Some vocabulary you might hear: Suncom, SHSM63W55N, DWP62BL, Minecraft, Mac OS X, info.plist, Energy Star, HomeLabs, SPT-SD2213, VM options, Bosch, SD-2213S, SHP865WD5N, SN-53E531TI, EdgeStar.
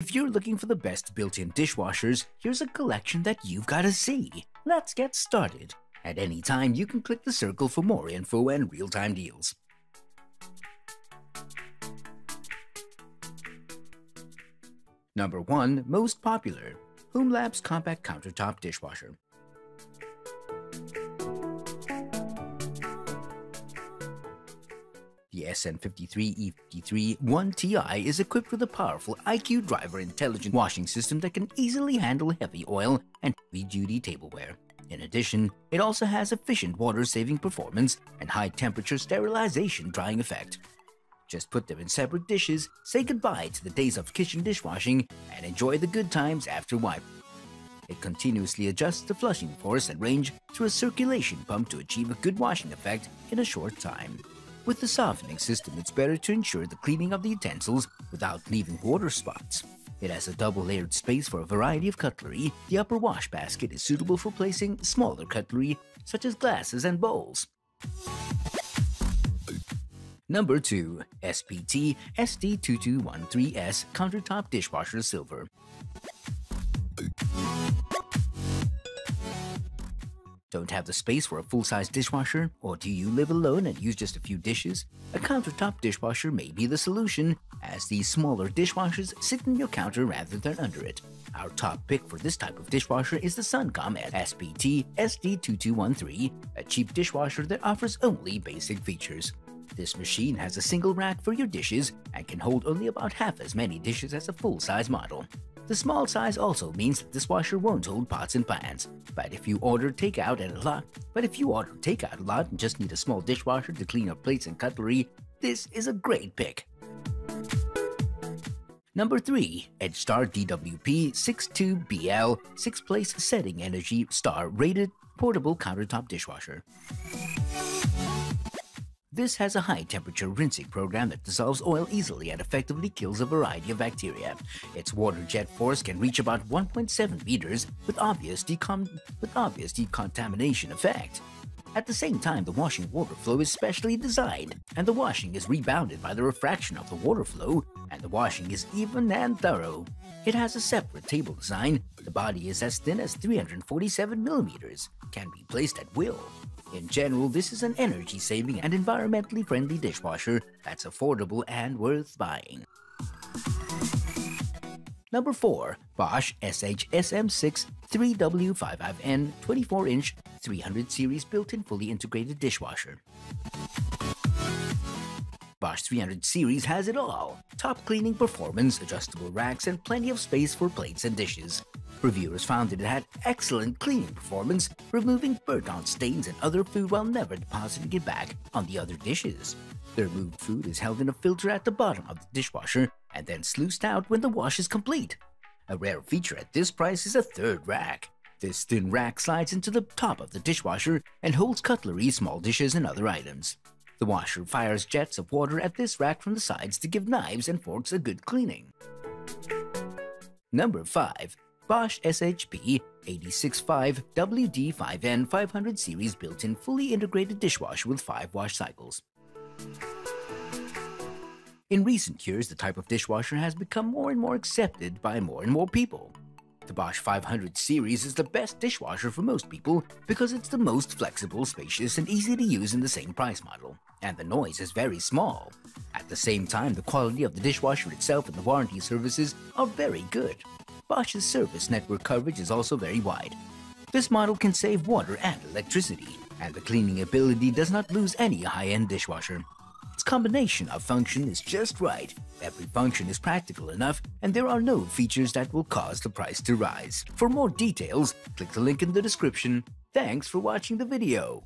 If you're looking for the best built-in dishwashers, here's a collection that you've gotta see. Let's get started. At any time, you can click the circle for more info and real-time deals. Number 1. Most popular. HomeLabs Compact Countertop Dishwasher. The SN-53E531TI is equipped with a powerful IQ driver intelligent washing system that can easily handle heavy oil and heavy-duty tableware. In addition, it also has efficient water-saving performance and high-temperature sterilization drying effect. Just put them in separate dishes, say goodbye to the days of kitchen dishwashing, and enjoy the good times after wiping. It continuously adjusts the flushing force and range through a circulation pump to achieve a good washing effect in a short time. With the softening system, it's better to ensure the cleaning of the utensils without leaving water spots. It has a double-layered space for a variety of cutlery. The upper wash basket is suitable for placing smaller cutlery, such as glasses and bowls. Number 2. SPT-SD2213S Countertop Dishwasher Silver. Don't have the space for a full-size dishwasher? Or do you live alone and use just a few dishes? A countertop dishwasher may be the solution, as these smaller dishwashers sit on your counter rather than under it. Our top pick for this type of dishwasher is the Suncom SPT-SD2213, a cheap dishwasher that offers only basic features. This machine has a single rack for your dishes and can hold only about half as many dishes as a full-size model. The small size also means that this washer won't hold pots and pans. But if you order takeout a lot and just need a small dishwasher to clean up plates and cutlery, this is a great pick. Number 3. EdgeStar DWP62BL 6-Place Setting Energy Star Rated Portable Countertop Dishwasher. This has a high-temperature rinsing program that dissolves oil easily and effectively kills a variety of bacteria. Its water jet force can reach about 1.7 meters with obvious decontamination effect. At the same time, the washing water flow is specially designed, and the washing is rebounded by the refraction of the water flow, and the washing is even and thorough. It has a separate table design. The body is as thin as 347 millimeters, can be placed at will. In general, this is an energy-saving and environmentally friendly dishwasher that's affordable and worth buying. Number 4. Bosch SHSM63W55N 24-inch 300 series built-in fully integrated dishwasher. Bosch 300 series has it all. Top cleaning performance, adjustable racks, and plenty of space for plates and dishes. Reviewers found that it had excellent cleaning performance, removing burnt-on stains and other food while never depositing it back on the other dishes. The removed food is held in a filter at the bottom of the dishwasher and then sluiced out when the wash is complete. A rare feature at this price is a third rack. This thin rack slides into the top of the dishwasher and holds cutlery, small dishes, and other items. The washer fires jets of water at this rack from the sides to give knives and forks a good cleaning. Number 5. Bosch SHP865WD5N 500 series built-in fully integrated dishwasher with 5 wash cycles. In recent years, the type of dishwasher has become more and more accepted by more and more people. The Bosch 500 series is the best dishwasher for most people because it's the most flexible, spacious, and easy to use in the same price model, and the noise is very small. At the same time, the quality of the dishwasher itself and the warranty services are very good. Bosch's service network coverage is also very wide. This model can save water and electricity, and the cleaning ability does not lose any high-end dishwasher. Its combination of function is just right. Every function is practical enough, and there are no features that will cause the price to rise. For more details, click the link in the description. Thanks for watching the video.